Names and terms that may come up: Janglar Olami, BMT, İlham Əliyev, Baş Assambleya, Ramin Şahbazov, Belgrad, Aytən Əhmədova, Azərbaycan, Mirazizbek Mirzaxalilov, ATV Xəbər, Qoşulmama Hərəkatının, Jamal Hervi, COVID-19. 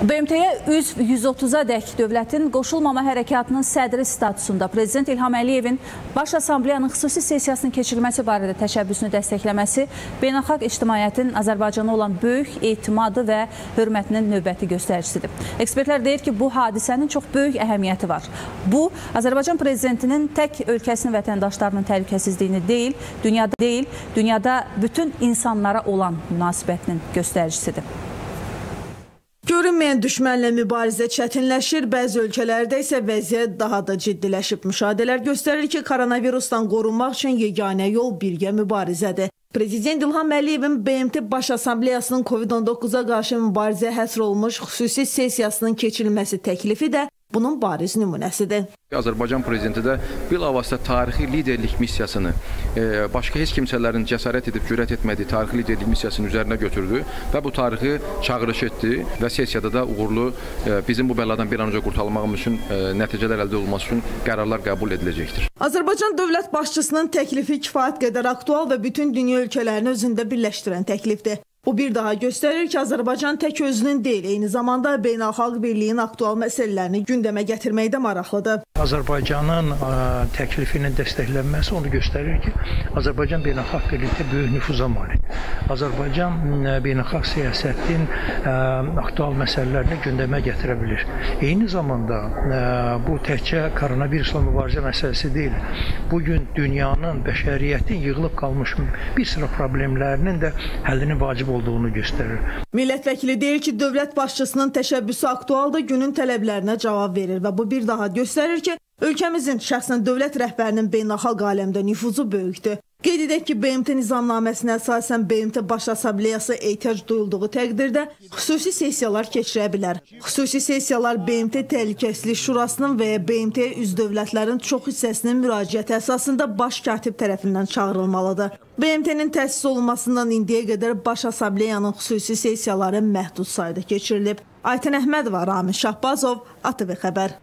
BMT-yə üzv 130-a dək dövlətin Qoşulmama Hərəkatının sədri statusunda Prezident İlham Əliyevin Baş Assambleyanın xüsusi sessiyasının keçirilməsi barədə təşəbbüsünü dəstəkləməsi beynəlxalq ictimaiyyətin Azərbaycana olan böyük etimadı və hörmətinin növbəti göstəricisidir. Ekspertlər deyir ki, bu hadisənin çox böyük əhəmiyyəti var. Bu, Azərbaycan Prezidentinin tək ölkəsinin vətəndaşlarının təhlükəsizliyini deyil, dünyada bütün insanlara olan münasibətinin göstəricisidir. Görünməyən düşmənlə mübarizə çətinləşir, bəzi ölkələrdə isə vəziyyət daha da ciddiləşib. Müşahidələr göstərir ki, koronavirusdan qorunmaq üçün yeganə yol birgə mübarizədir. Prezident İlham Əliyevin BMT Baş Assambleyasının COVID-19-a qarşı mübarizəyə həsr olmuş xüsusi sessiyasının keçirilməsi təklifi də bunun bariz nümunəsidir. Azərbaycan Prezidenti də bilavasitə tarixi liderlik missiyasını, başqa heç kimsələrin cəsarət edib cürət etmədiyi tarixi liderlik missiyasının üzərinə götürdü və bu tarixi çağırış etdi və sessiyada da uğurlu bizim bu bəladan bir an öncə qurtarılmağımız üçün nəticələr əldə olunması üçün qərarlar qəbul ediləcəkdir. Azərbaycan dövlət başçısının təklifi kifayət qədər aktual və bütün dünya ölkələrini özündə birləşdirən təklifdir. Bu bir daha göstərir ki, Azərbaycan tək özünün deyil, eyni zamanda beynəlxalq birliyin aktual məsələlərini gündəmə gətirməkdə maraqlıdır. Azərbaycanın təklifinin dəstəklənməsi onu göstərir ki, Azərbaycan beynəlxalq birlikdə böyük nüfuza malik. Azərbaycan beynəlxalq siyasətin aktual məsələlərini gündəmə gətirə bilir. Eyni zamanda bu təkcə koronavirusla mübarizə məsələsi deyil. Bugün dünyanın, bəşəriyyətin yığılıb qalmış bir sıra problemlərinin də həllini vacib olduğunu göstərir. Millət vəkili deyir ki, dövlət başçısının təşəbbüsü aktualda günün tələblərinə cavab verir və bu bir daha göstərir ki, ölkəmizin, şəxsən dövlət rəhbərinin beynəlxalq aləmdə nüfuzu böyükdür. Qeyd edək ki, BMT nizamnaməsinə əsasən BMT Baş Assambleyası ehtiyac duyulduğu təqdirdə xüsusi sessiyalar keçirə bilər. Xüsusi sessiyalar BMT Təhlükəsizlik Şurasının və ya BMT-yə üzv dövlətlərin çox hissəsinin müraciəti əsasında baş katib tərəfindən çağırılmalıdır. BMT-nin təsis olunmasından indiyə qədər Baş Assambleyanın xüsusi sessiyaları məhdud sayda keçirilib. Aytən Əhmədova, Ramin Şahbazov, ATV Xəbər.